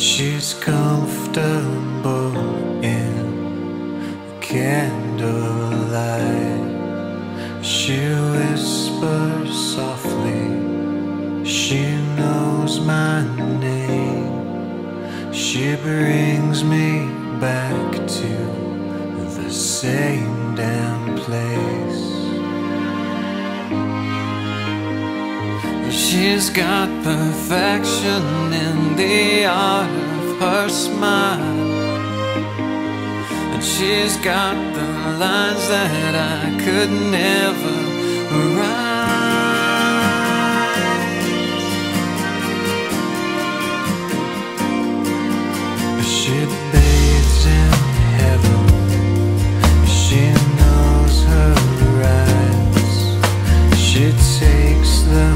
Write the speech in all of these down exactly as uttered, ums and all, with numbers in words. She's comfortable in candlelight. She whispers softly, she knows my name. She brings me back to the same damn place. She's got perfection in the art of her smile, and she's got the lines that I could never write. She bathes in heaven, she knows her rights. She takes the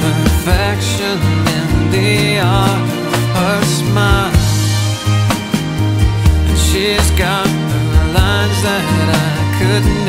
perfection in the art of her smile, and she's got the lines that I couldn't